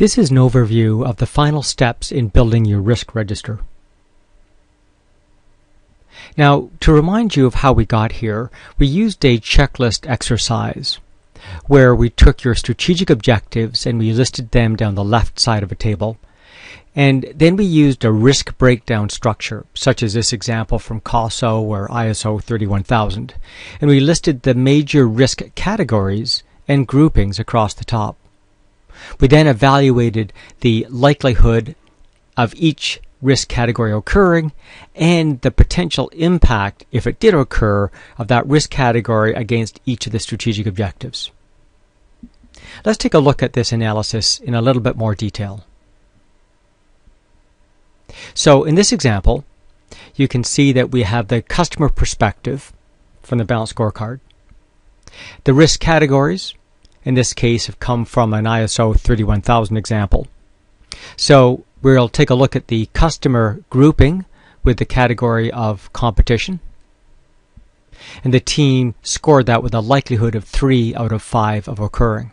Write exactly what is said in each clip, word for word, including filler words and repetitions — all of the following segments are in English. This is an overview of the final steps in building your risk register. Now, to remind you of how we got here, we used a checklist exercise where we took your strategic objectives and we listed them down the left side of a table, and then we used a risk breakdown structure such as this example from COSO or I S O thirty-one thousand, and we listed the major risk categories and groupings across the top. We then evaluated the likelihood of each risk category occurring and the potential impact, if it did occur, of that risk category against each of the strategic objectives. Let's take a look at this analysis in a little bit more detail. So in this example, you can see that we have the customer perspective from the balanced scorecard. The risk categories in this case have come from an I S O thirty-one thousand example. So we'll take a look at the customer grouping with the category of competition. And the team scored that with a likelihood of three out of five of occurring.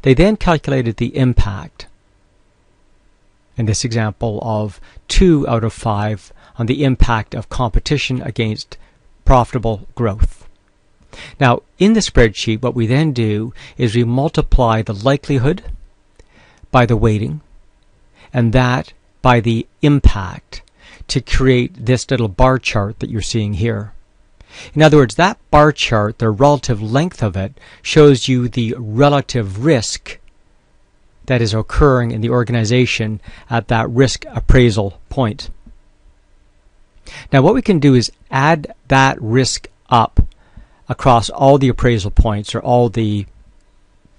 They then calculated the impact, in this example of two out of five on the impact of competition against profitable growth. Now, in the spreadsheet, what we then do is we multiply the likelihood by the weighting and that by the impact to create this little bar chart that you're seeing here. In other words, that bar chart, the relative length of it, shows you the relative risk that is occurring in the organization at that risk appraisal point. Now, what we can do is add that risk up across all the appraisal points, or all the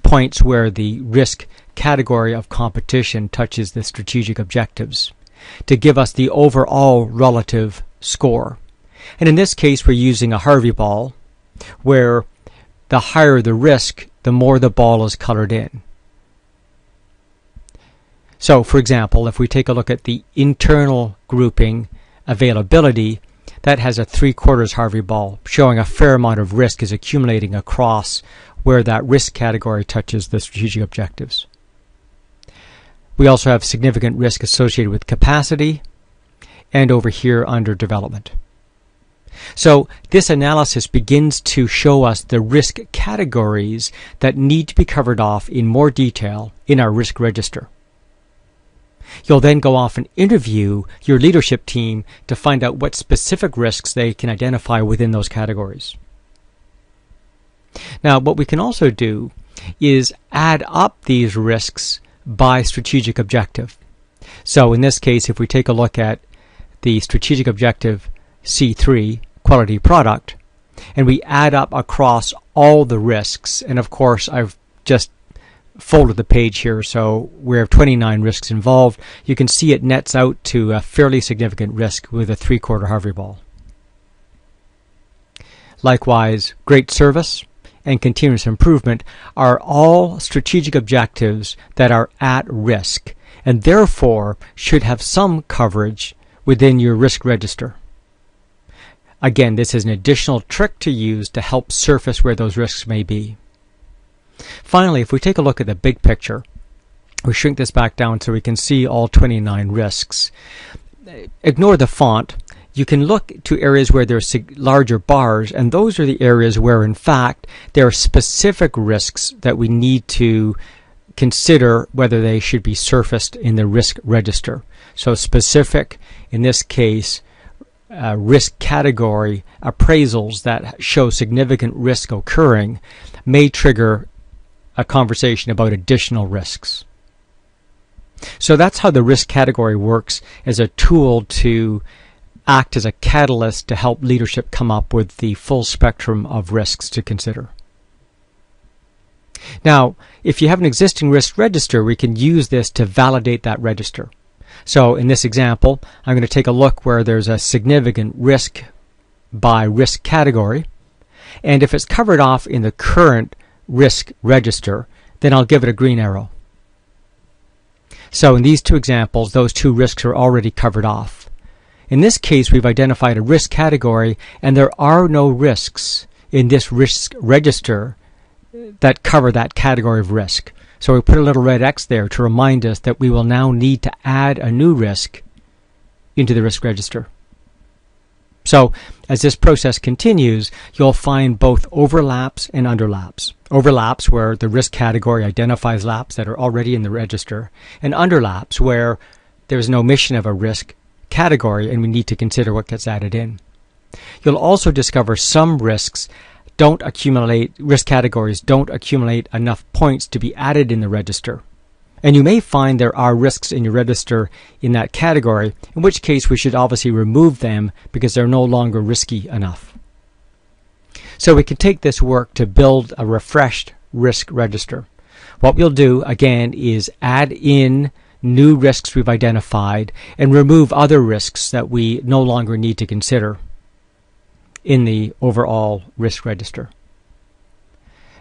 points where the risk category of competition touches the strategic objectives, to give us the overall relative score. And in this case, we're using a Harvey ball, where the higher the risk, the more the ball is colored in. So, for example, if we take a look at the internal grouping availability, that has a three-quarters Harvey ball, showing a fair amount of risk is accumulating across where that risk category touches the strategic objectives. We also have significant risk associated with capacity, and over here under development. So this analysis begins to show us the risk categories that need to be covered off in more detail in our risk register. You'll then go off and interview your leadership team to find out what specific risks they can identify within those categories. Now, what we can also do is add up these risks by strategic objective. So in this case, if we take a look at the strategic objective C three, quality product, and we add up across all the risks, and of course I've just folded the page here, so we have twenty-nine risks involved. You can see it nets out to a fairly significant risk with a three-quarter Harvey ball. Likewise, great service and continuous improvement are all strategic objectives that are at risk and therefore should have some coverage within your risk register. Again, this is an additional trick to use to help surface where those risks may be. Finally, if we take a look at the big picture, we shrink this back down so we can see all twenty-nine risks. Ignore the font. You can look to areas where there are larger bars, and those are the areas where, in fact, there are specific risks that we need to consider whether they should be surfaced in the risk register. So specific, in this case, Uh, risk category appraisals that show significant risk occurring may trigger a conversation about additional risks. So that's how the risk category works as a tool to act as a catalyst to help leadership come up with the full spectrum of risks to consider. Now, if you have an existing risk register, we can use this to validate that register. So in this example, I'm going to take a look where there's a significant risk by risk category, and if it's covered off in the current risk register, then I'll give it a green arrow. So in these two examples, those two risks are already covered off. In this case, we've identified a risk category, and there are no risks in this risk register that cover that category of risk. So we put a little red X there to remind us that we will now need to add a new risk into the risk register. So as this process continues, you'll find both overlaps and underlaps. Overlaps where the risk category identifies laps that are already in the register, and underlaps where there's an omission of a risk category and we need to consider what gets added in. You'll also discover some risks don't accumulate, risk categories don't accumulate enough points to be added in the register. And you may find there are risks in your register in that category, in which case we should obviously remove them because they're no longer risky enough. So we can take this work to build a refreshed risk register. What we'll do, again, is add in new risks we've identified and remove other risks that we no longer need to consider in the overall risk register.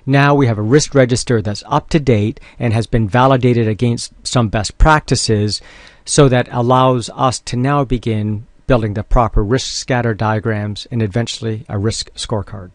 Now we have a risk register that's up to date and has been validated against some best practices, so that allows us to now begin building the proper risk scatter diagrams and eventually a risk scorecard.